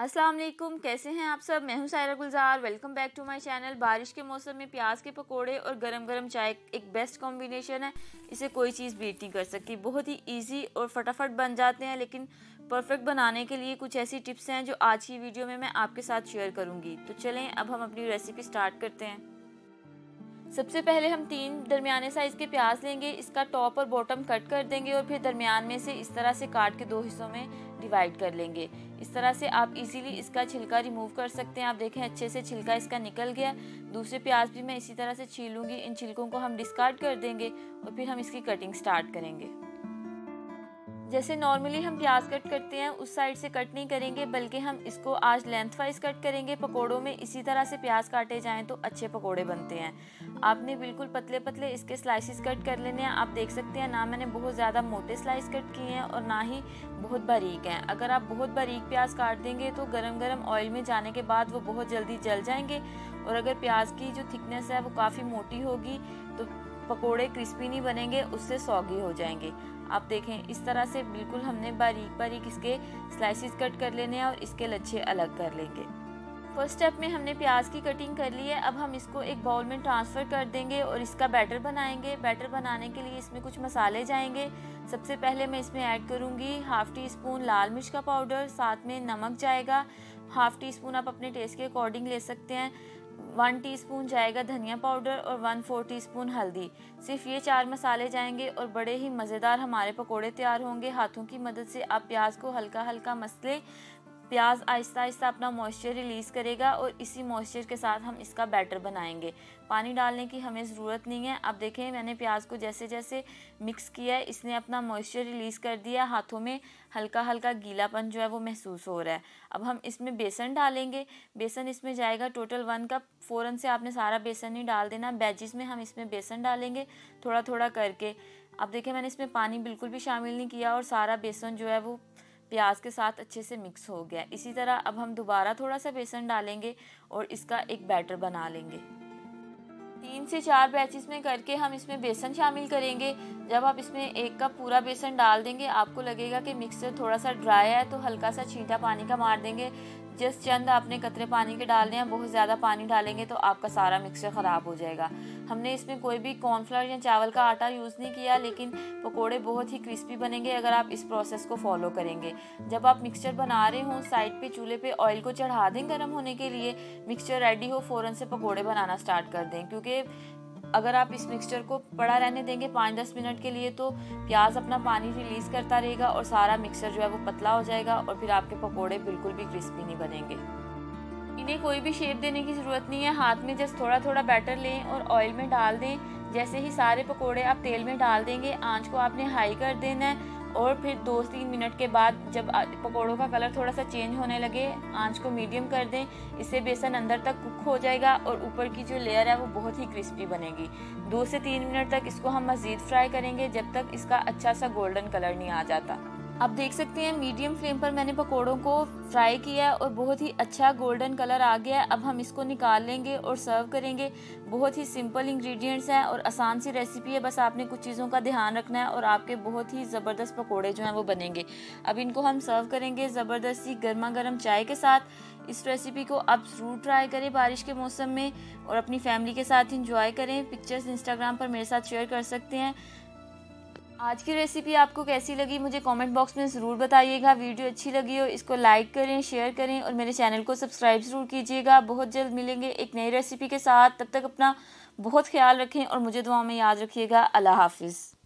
अस्सलाम वालेकुम, कैसे हैं आप सब। मैं हूं Saira Gulzar. Welcome back to my channel. बारिश के मौसम में प्याज के पकोड़े और गरम गरम चाय एक बेस्ट कॉम्बिनेशन है। इसे कोई चीज़ बीट नहीं कर सकती। बहुत ही इजी और फटाफट बन जाते हैं, लेकिन परफेक्ट बनाने के लिए कुछ ऐसी टिप्स हैं जो आज की वीडियो में मैं आपके साथ शेयर करूँगी। तो चलें अब हम अपनी रेसिपी स्टार्ट करते हैं। सबसे पहले हम 3 दरमियाने साइज़ के प्याज लेंगे, इसका टॉप और बॉटम कट कर देंगे और फिर दरमियान में से इस तरह से काट के 2 हिस्सों में डिवाइड कर लेंगे। इस तरह से आप इजीली इसका छिलका रिमूव कर सकते हैं। आप देखें अच्छे से छिलका इसका निकल गया। दूसरे प्याज भी मैं इसी तरह से छीलूंगी। इन छिलकों को हम डिस्कार्ड कर देंगे और फिर हम इसकी कटिंग स्टार्ट करेंगे। जैसे नॉर्मली हम प्याज कट करते हैं उस साइड से कट नहीं करेंगे, बल्कि हम इसको आज लेंथ वाइज कट करेंगे। पकोड़ों में इसी तरह से प्याज काटे जाएं तो अच्छे पकोड़े बनते हैं। आपने बिल्कुल पतले पतले इसके स्लाइसेस कट कर लेने हैं। आप देख सकते हैं ना मैंने बहुत ज़्यादा मोटे स्लाइस कट किए हैं और ना ही बहुत बारीक हैं। अगर आप बहुत बारीक प्याज काट देंगे तो गर्म गर्म ऑयल में जाने के बाद वो बहुत जल्दी जल जाएंगे, और अगर प्याज की जो थिकनेस है वो काफ़ी मोटी होगी तो पकोड़े क्रिस्पी नहीं बनेंगे, उससे सॉगी हो जाएंगे। आप देखें इस तरह से बिल्कुल हमने बारीक बारीक इसके स्लाइसेस कट कर लेने हैं और इसके लच्छे अलग कर लेंगे। फर्स्ट स्टेप में हमने प्याज की कटिंग कर ली है। अब हम इसको एक बाउल में ट्रांसफ़र कर देंगे और इसका बैटर बनाएंगे। बैटर बनाने के लिए इसमें कुछ मसाले जाएंगे। सबसे पहले मैं इसमें ऐड करूँगी 1/2 टीस्पून लाल मिर्च का पाउडर, साथ में नमक जाएगा। 1/2 टीस्पून आप अपने टेस्ट के अकॉर्डिंग ले सकते हैं। 1 टीस्पून जाएगा धनिया पाउडर और 1/4 टीस्पून हल्दी। सिर्फ ये 4 मसाले जाएंगे और बड़े ही मज़ेदार हमारे पकोड़े तैयार होंगे। हाथों की मदद से आप प्याज को हल्का हल्का मसलें। प्याज आहिस्ता आहिस्ता अपना मॉइस्चर रिलीज़ करेगा और इसी मॉइस्चर के साथ हम इसका बैटर बनाएंगे। पानी डालने की हमें ज़रूरत नहीं है। आप देखें मैंने प्याज को जैसे जैसे मिक्स किया है इसने अपना मॉइस्चर रिलीज़ कर दिया। हाथों में हल्का हल्का गीलापन जो है वो महसूस हो रहा है। अब हम इसमें बेसन डालेंगे। बेसन इसमें जाएगा टोटल 1 कप। फ़ौरन से आपने सारा बेसन ही डाल देना। बैचेस में हम इसमें बेसन डालेंगे थोड़ा थोड़ा करके। अब देखें मैंने इसमें पानी बिल्कुल भी शामिल नहीं किया और सारा बेसन जो है वो प्याज के साथ अच्छे से मिक्स हो गया। इसी तरह अब हम दोबारा थोड़ा सा बेसन डालेंगे और इसका एक बैटर बना लेंगे। 3 से 4 बैचेस में करके हम इसमें बेसन शामिल करेंगे। जब आप इसमें 1 कप पूरा बेसन डाल देंगे आपको लगेगा कि मिक्सर थोड़ा सा ड्राई है, तो हल्का सा छींटा पानी का मार देंगे। जस्ट चंद आपने कतरे पानी के डालने हैं। बहुत ज़्यादा पानी डालेंगे तो आपका सारा मिक्सचर ख़राब हो जाएगा। हमने इसमें कोई भी कॉर्नफ्लावर या चावल का आटा यूज़ नहीं किया, लेकिन पकोड़े बहुत ही क्रिस्पी बनेंगे अगर आप इस प्रोसेस को फॉलो करेंगे। जब आप मिक्सचर बना रहे हों साइड पे चूल्हे पे ऑयल को चढ़ा दें गर्म होने के लिए। मिक्सचर रेडी हो फ़ौरन से पकोड़े बनाना स्टार्ट कर दें, क्योंकि अगर आप इस मिक्सचर को पड़ा रहने देंगे 5-10 मिनट के लिए तो प्याज अपना पानी रिलीज़ करता रहेगा और सारा मिक्सचर जो है वो पतला हो जाएगा और फिर आपके पकोड़े बिल्कुल भी क्रिस्पी नहीं बनेंगे। इन्हें कोई भी शेप देने की ज़रूरत नहीं है। हाथ में जस्ट थोड़ा थोड़ा बैटर लें और ऑयल में डाल दें। जैसे ही सारे पकोड़े आप तेल में डाल देंगे आंच को आपने हाई कर देना है, और फिर 2-3 मिनट के बाद जब पकोड़ों का कलर थोड़ा सा चेंज होने लगे आंच को मीडियम कर दें। इससे बेसन अंदर तक कुक हो जाएगा और ऊपर की जो लेयर है वो बहुत ही क्रिस्पी बनेगी। 2 से 3 मिनट तक इसको हम मज़ीद फ्राई करेंगे जब तक इसका अच्छा सा गोल्डन कलर नहीं आ जाता। आप देख सकते हैं मीडियम फ्लेम पर मैंने पकोड़ों को फ्राई किया और बहुत ही अच्छा गोल्डन कलर आ गया। अब हम इसको निकाल लेंगे और सर्व करेंगे। बहुत ही सिंपल इंग्रेडिएंट्स हैं और आसान सी रेसिपी है। बस आपने कुछ चीज़ों का ध्यान रखना है और आपके बहुत ही ज़बरदस्त पकोड़े जो हैं वो बनेंगे। अब इनको हम सर्व करेंगे ज़बरदस्त सी गर्मा गर्म चाय के साथ। इस रेसिपी को आप ज़रूर ट्राई करें बारिश के मौसम में और अपनी फैमिली के साथ इंजॉय करें। पिक्चर्स इंस्टाग्राम पर मेरे साथ शेयर कर सकते हैं। आज की रेसिपी आपको कैसी लगी मुझे कमेंट बॉक्स में ज़रूर बताइएगा। वीडियो अच्छी लगी हो इसको लाइक करें, शेयर करें और मेरे चैनल को सब्सक्राइब ज़रूर कीजिएगा। बहुत जल्द मिलेंगे एक नई रेसिपी के साथ। तब तक अपना बहुत ख्याल रखें और मुझे दुआ में याद रखिएगा। अल्लाह हाफिज़।